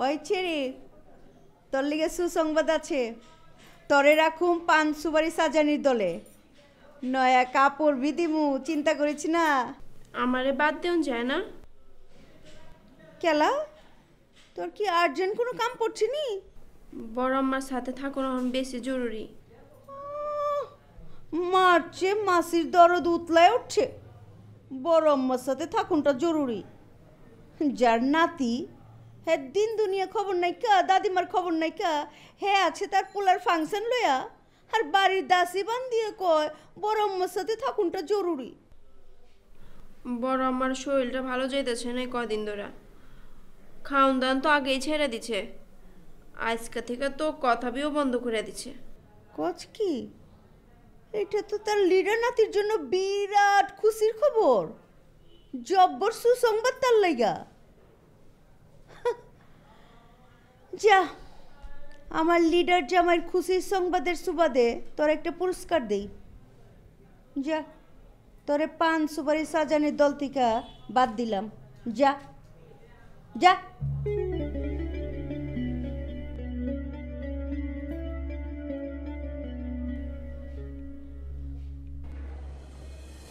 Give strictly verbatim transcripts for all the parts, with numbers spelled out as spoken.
ओई छिड़ी तोर लिगे सुसंबाद आछे तोरे राखुम पान सुपारी साजानिर दले नया कापड़ बिदिमु चिंता करिस ना आमारे बाद देउन जाय ना केला तोर कि आर्जेंट कोनो काम पड़छिनी बड़ आम्मार साथे थाको ना बेशी जरूरी मार्चे मासिर दरद उतलाय उठछे बड़ आम्मार साथे थाकुनटा जरूरी जार नाती हे दिन दुनिया खबर नहीं का दादीमार खबर नहीं का हे आछे तार पोलार फांगशन लया और बाड़ीर दासी बांधिए कय बड़ आम्मार साथे थाकुनटा जरूरी बड़ आम्मार शरीरटा भालो जाइतेछे ना कयदिन धरे खाउन दान तो आगे छेड़े दिछे आजके थेके तो कथा भी बंध करे दिछे कछ की एटा तो तार लीडा नातिर जोन्नो बिराट खुशिर खबर जब्बर सुसंबाद तार लइगा जा आमार लीडर जामाइर खुशिर संबादेर सुबादे तोर एकटा पुरस्कार देई जा तोरे पान सुपारी साजानिर दल थेके बाद दिलाम जा जा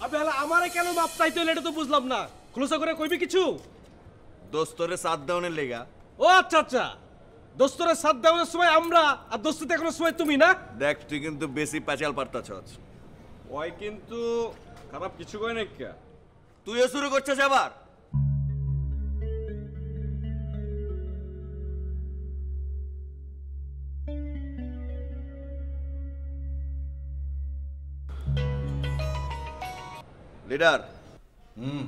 अबेला हमारे केनो बाप चाइतो लेटे तो बुझलाम ना खुलसा करे कोई भी किछु दोस्तोरे साथ दाउने लेगा ओ अच्छा अच्छा दोस्तोरे साथ दाउने समय আমরা আর দোস্ত দেখোর সময় তুমি না দেখ তুই কিন্তু বেশি পাচাল পারতাছস ওই কিন্তু খারাপ কিছু কই না কি তুইও শুরু করছস আবার लीडर हम्म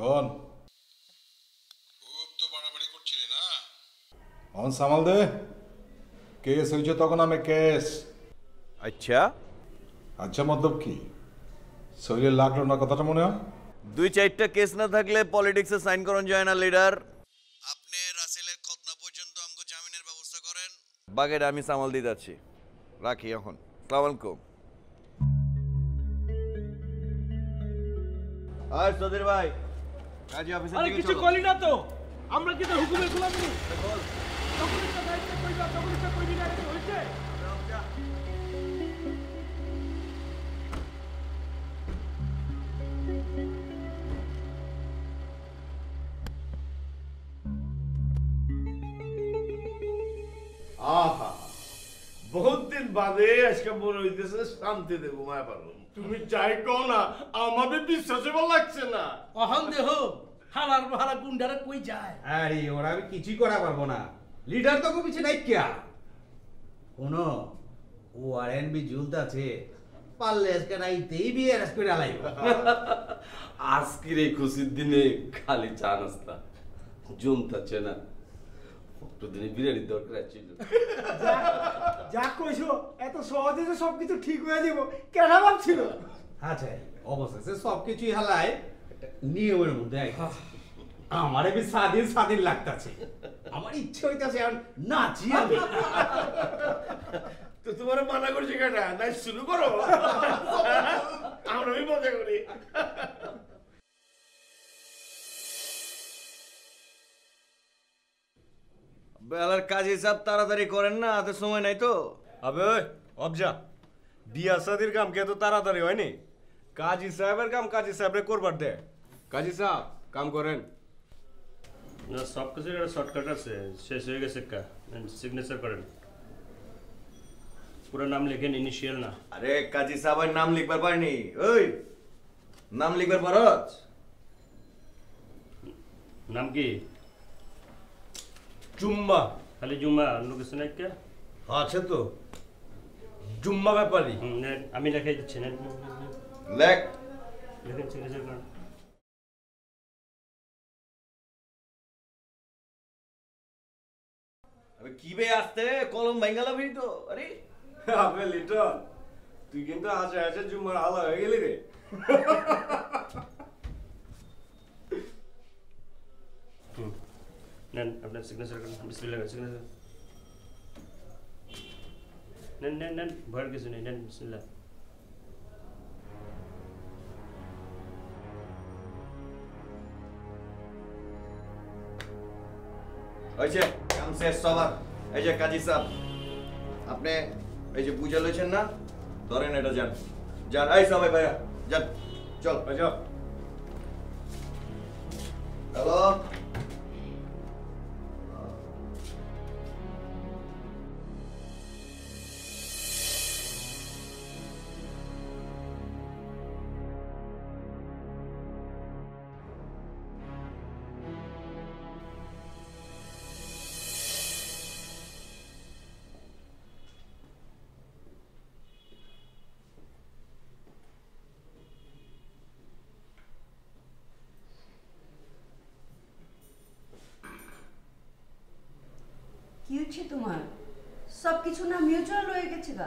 योन खूब तो बड़ाबड़ी করছিলি না অন সামাল দে কেস হইছে তখন আমি কেস আচ্ছা আচ্ছা मतलब কি সইলে লাগলো না কথাটা মনে হয় দুই চারটা কেস না থাকলে পলিটিক্সে সাইন করন যায় না লিডার আপনি রাসেলের খতনা পর্যন্ত আমগো জামিনের ব্যবস্থা করেন বাকিটা আমি সামাল দিয়ে যাচ্ছি রাখি এখন আসসালামু আলাইকুম আর সদর ভাই কাজী অফিসে আরে কিছু কলি না তো আমরা কি তো হুকুমের গোলামি বল তখন তো দাইতে কই না তখন তো কই না হইছে আহা বহুত দিন বাদে আজকে মনে হইতেছে শান্তি দেব ঘুমায় পারো তুমি যাই কও না আমারে বিশ্বাসই বল লাগছে না অহন দেহ হালার ভালা গুন্ডারে কই যায় আরে ওরা আমি কিছু করা পারবো না লিডার তো কিছু নাই কিয়া কোন ও আরএনবি ঝুলতাছে পারলে আজকে রাইতেই বিয়ের করে আলাইব আজকে এই খুশির দিনে খালি চা নাস্তা জমতাছে না তো দিনে বিরিয়ানি দরকার ছিল যা যা কইছো এত সহজে যে সবকিছু ঠিক হয়ে যাব কেন ভাবছিল আচ্ছা অবশেষে সবকিছুই হালায় নিয়মের মধ্যে আছে আমারে ভি স্বাধীন স্বাধীন লাগতাছে আমার ইচ্ছে হইতাছে আর নাচি আমি তো তোমারে মানা করছি কেন না শুরু করো আমরা ভি মজা করি বেলার কাজ হিসাব তাড়াতাড়ি করেন না হাতে সময় নাই তো আবে ওই অবজা বিয়া সাদির কাম কে তো তাড়াতাড়ি হয় নি কাজী সাহেবের কাম কাজী সাহেবরে করবার দে কাজী সাহেব কাম করেন না সব কিছু এর শর্টকাট আছে শেষ হয়ে গেছে কা সিগনেচার করেন পুরো নাম লিখেন ইনিশিয়াল না আরে কাজী সাহেবের নাম লিখবার পারিনি ওই নাম লিখবার পারছ নাম কি जुम्मा खाली जुम्मा लोकेशन है क्या अच्छा तो जुम्मा व्यापारी हमें लिखे दिखे लेख लेकिन सिग्नेचर कर अबे की बे आस्ते कॉलम बैंगला भी तो अरे अबे लिटल तू किंतु आज ऐसे जुम्मा आला है गेली रे नन अपना सिग्नेचर करना डिस्प्ले लगा सिग्नेचर नन नन नन भर के सुने नन बिस्मिल्लाह सब किछु ना म्यूचुअल होए के छिगा।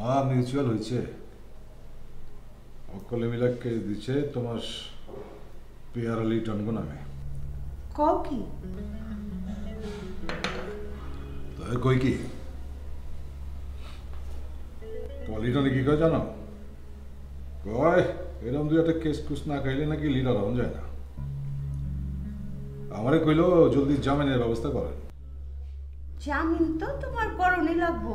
हाँ म्यूचुअल होए चे। ओको ले मिला के दिच्छे तुम्हारे पीआरएली टन को नामे। कॉल की? तो ये कोई की? कॉली टन की क्या जाना? कोई इधम दुआ तक केस कुछ ना कहेले ना कि लीडर आऊँ जाए ना। हमारे कोई लो जल्दी जामिन व्यवस्था करें। जामिन तो तुम्हारे पर उन्हें लग बो,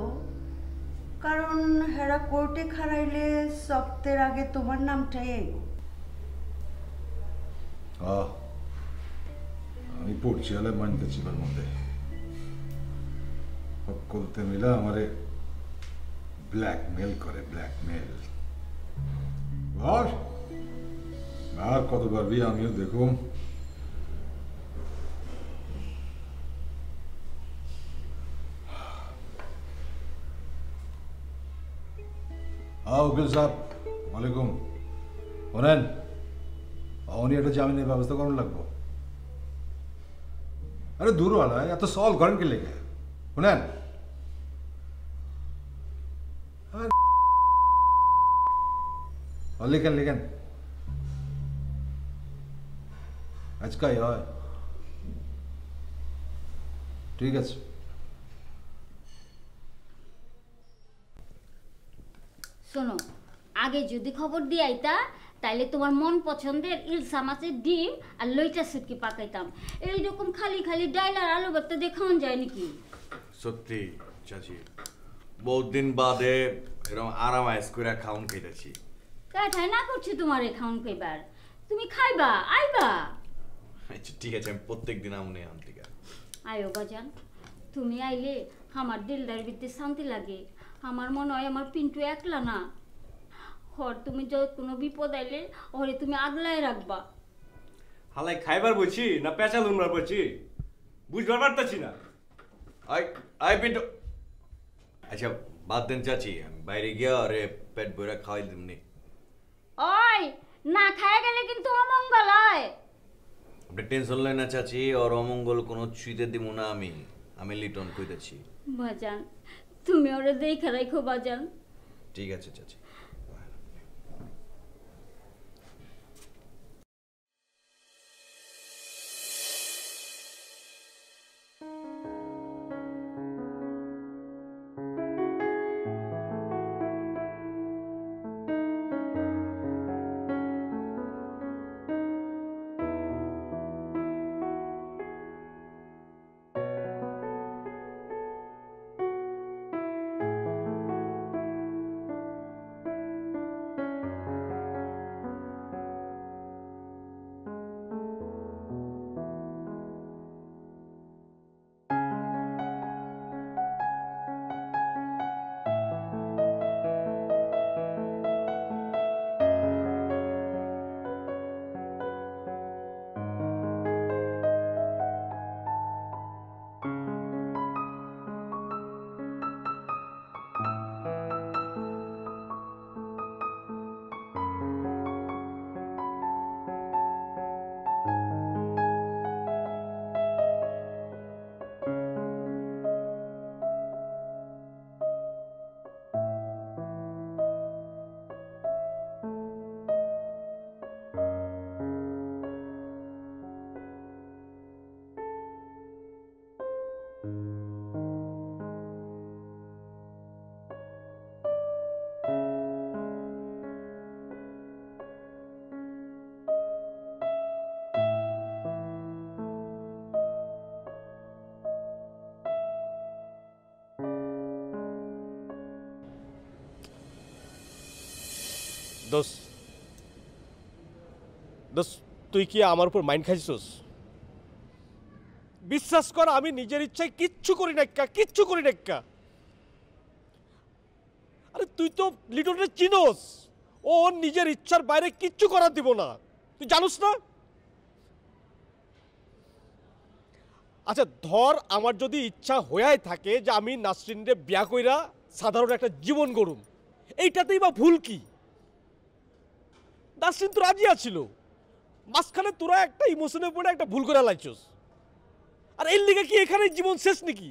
कारण हरा कोर्टे खराइले सब तेरा के तुम्हारे नाम चाहिए। हाँ, ये पूर्ची अलग मानते चिपल मुंडे। अब कुलते मिला हमारे ब्लैकमेल करे ब्लैकमेल। वाह, मैं कतो बार भी आमिर देखूं। आउगल साहब, मालिकुम, उन्हें आउनी ऐड जामिन ने बाबस्ता कौन लग गो? अरे दूर वाला है, या तो सॉल्व करने के लिए क्या? उन्हें और लेकिन लेकिन आज का यार ठीक है सुनो आगे जो दिखावट दिया इता ताले तुम्हार मन पसंदेर इल समासे डीम अल्लोईचा सुत्ती पाके तम ये जो कुम खाली खाली डायलर आलो बत्ता देखाऊं जाए निकी सुत्ती चाची बहुत दिन बादे इरों आराम आए स्कूला खाऊं कहीं दची क्या ठाई ना कुछ तुम्हारे खाऊं कहीं बार तुम्ही खाई बा आई बा ठीक है चल प्रत्येक दिन आऊंने हम ठीक ह हमार मन और हमार पिंटू एक लाना, और तुम्हें जो कुनो भी पौधा ले, और ये तुम्हें आगला है रखबा। हालांकि खाई बार बची, ना पैसा लूँ बार बची, बुझ बार बार तची ना। आई आई पिंटू। अच्छा बात दिन चाची, बाहरी गया और ये पेट बुरा खाई तुमने। ओए, ना खाएगा लेकिन तू अमंगल है। अपने टेंशन लेना चाची और अमंगल कुनो चीते दिमुना आमी, आमी लीटों कोई तची। भजन तुम्हें और देख रखो बाजान। ठीक है चाचा जी। দোস দোস তুই কি আমার উপর মাইন্ড খাইছিস? বিশ্বাস কর আমি নিজের ইচ্ছায় কিচ্ছু করি না কা কিচ্ছু করি না কা। আরে তুই তো লিটনরে চিনোস, ও নিজের ইচ্ছার বাইরে কিচ্ছু করা দিব না, তুই জানিস না? আচ্ছা ধর আমার যদি ইচ্ছা হয়েই থাকে যে আমি নাসরিনরে বিয়া কইরা সাধারণ একটা জীবন গড়ুম, এইটাতেই বা ভুল কি? নাসরিন তো রাজি আছিল, মাঝখানে তোরা একটা ইমোশনে পড়ে একটা ভুল করে লাগছিস, আর এর লিগে কি এখানে জীবন শেষ নাকি?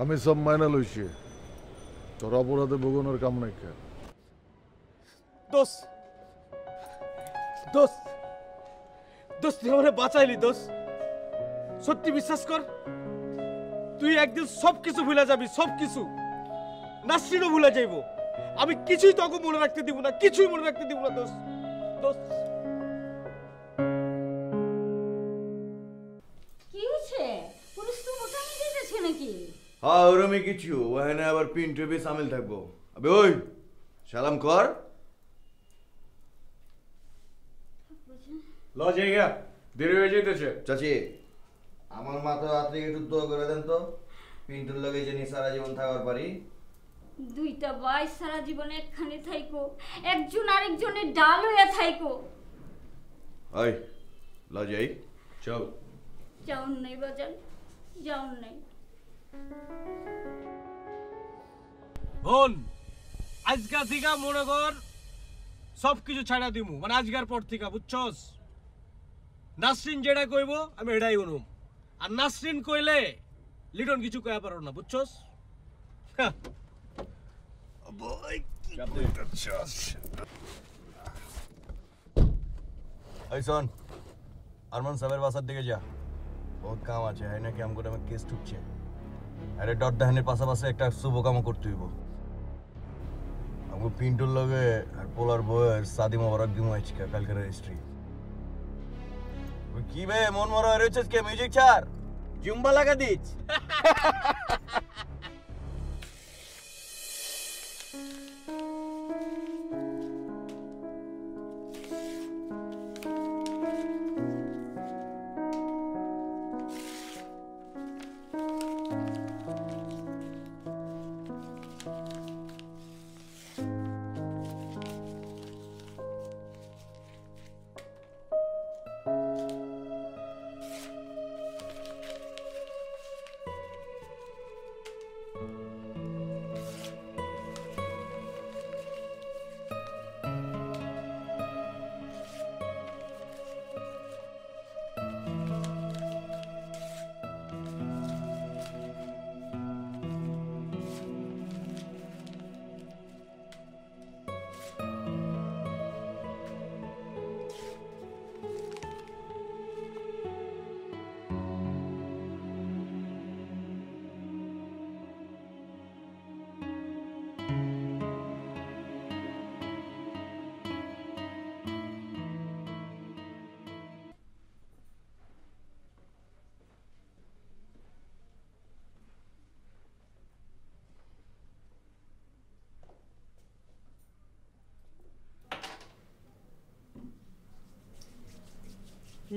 আমি সব মাইনা লইছি, তোর অপরাধে ভোগনের কাম নাই। দোস্ত দোস্ত দোস্ত তুই আমারে বাঁচাইলি দোস্ত, সত্যি বিশ্বাস কর তুই একদিন সব কিছু ভুলে যাবি, সব কিছু, নাসরিনও ভুলে যাইব, আমি কিছুই তোকে মনে রাখতে দিব না, কিছুই মনে রাখতে দিব না দোস্ত। দোস্ত কি হচ্ছে? পুলিশ তো মোটামুটি দিতেছে নাকি? হ্যাঁ ওরমই কিছু, ওখানে আবার পিন্টু বে সামিল থাকবো। আবে ওই সালাম কর লো জায়গা দেরি হয়ে যাইতেছে। চাচি আমার মা তো রাতে একটু দোয়া করে দেন তো, পিন্টুর লগে যেন সারা জীবন থাকার পারি। দুইটা ভাই সারা জীবন একখানে থাইকো, একজন আরেকজনের ডাল হইয়া থাইকো। ওই লো যাই চল। যাওন নাই বাজান, যাওন নাই। বোন আজকা দিগা মনে কর সব কিছু ছাড়া দিমু, মানে আজকার পর থেকে বুঝছস? নাসরিন যেটা কইব আমি এটাই অনুম, আর নাসরিন কইলে লিটন কিছু কয়া পারো না, বুঝছস? আরমান সাহেবের বাসার দিকে যা, বহুত কাম আছে। হ্যাঁ নাকি আমি গোটা কেস ঠুকছে, আরে ডট দাহানের পাশাপাশি একটা শুভ কামও করতে হইব। আমি পিন্টুর লগে আর পোলার বয়ের সাদি মোবারক দিমু আজকে কালকের রেজিস্ট্রি। কি বে মন মরা রয়েছে কে? মিউজিক ছাড়, জুম্বা লাগা দিছ।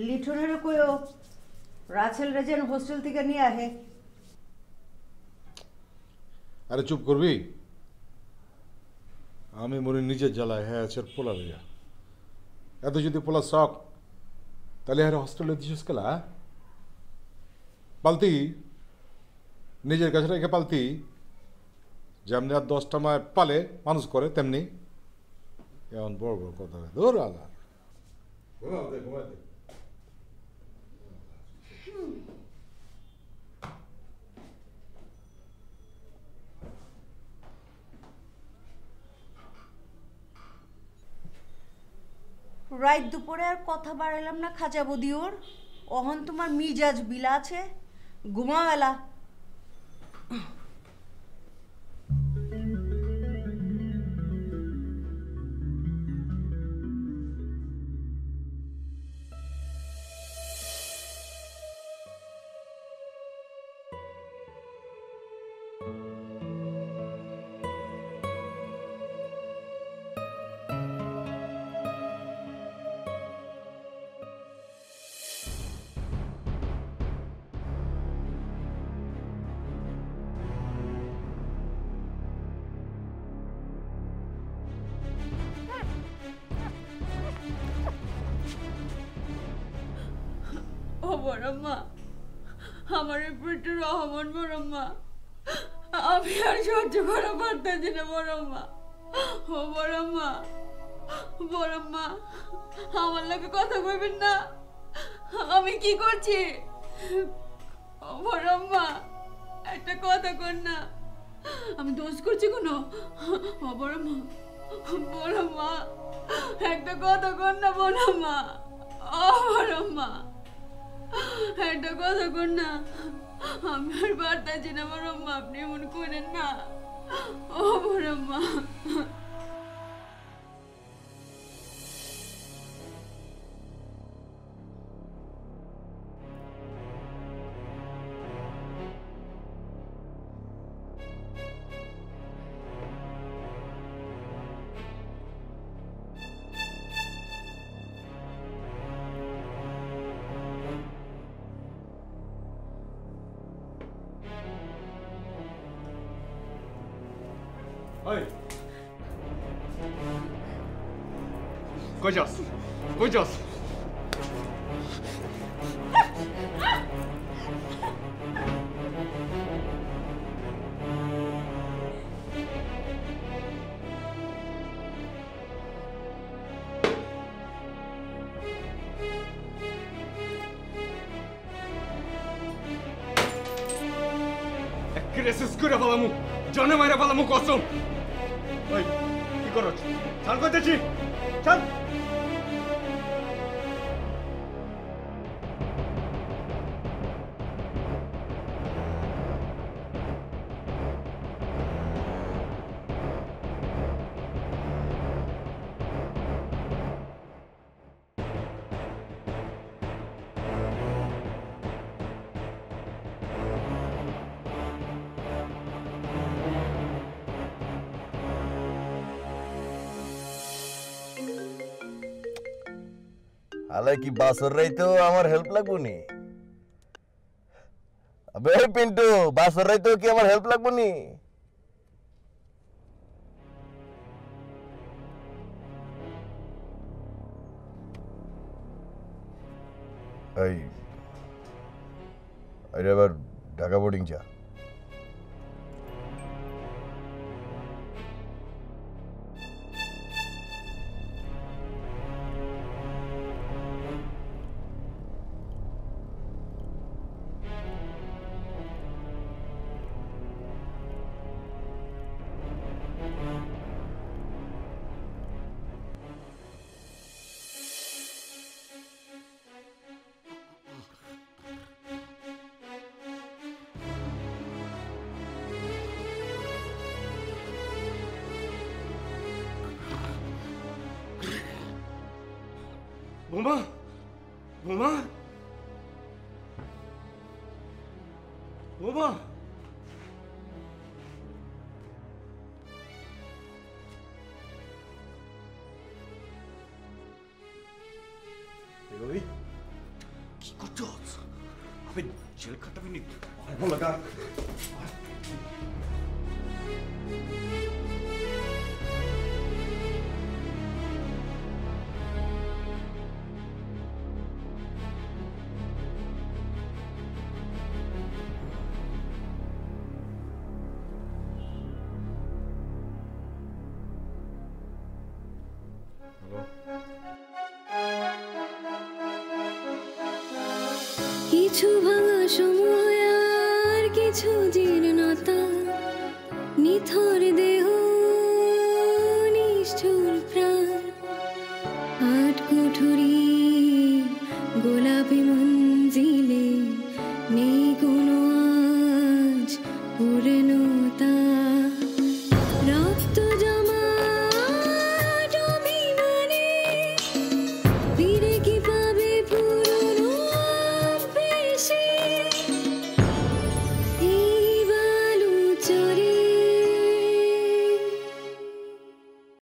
লিটনেরও কয়ো রাছেল রেজেন হোস্টেল থেকে নিয়ে আহে। আরে চুপ করবি? আমি মনে নিজে জ্বালায় হ্যাঁ আছে পোলা লইয়া, এত যদি পোলা শখ তাহলে হ্যাঁ হোস্টেলে দিস কেলা? পালতি নিজের কাছে রেখে পালতি, যেমনি আর দশটা মায় পালে মানুষ করে তেমনি এমন বড় বড় কথা ধর আলা ঘুমাতে ঘুমাতে। রাত দুপুরে আর কথা বাড়াইলাম না খাজা বদিওর, অহন তোমার মিজাজ বিলা আছে, ঘুমাওয়ালা। খবর আম্মা আমারে পেটের অহমন বড় আম্মা আমি আর সহ্য করা পারতেছি না বড় আম্মা ও বড় আম্মা বড় আম্মা আমার লগে কথা কইবেন না আমি কি করছি ও বড় আম্মা একটা কথা কর না আমি দোষ করছি কোনো ও বড় আম্মা বড় আম্মা একটা কথা কর না বড় আম্মা Koyacağız. Koyacağız. Ekresiz kura falamı, canım ara falamı kosum. Oy, ki koruç. Çal koyacağız. Çal. कि बासर रही तो हमार हेल्प लगुनी अबे पिंटू बासर रही तो कि हमार हेल्प लगुनी आई अरे बार ढाका बोर्डिंग जा बुमा, बुमा, बुमा, देखो ये की कुछ अबे जेल खट्टा भी नहीं वो लगा मंजिले ने कोनो आज पूर्ण होता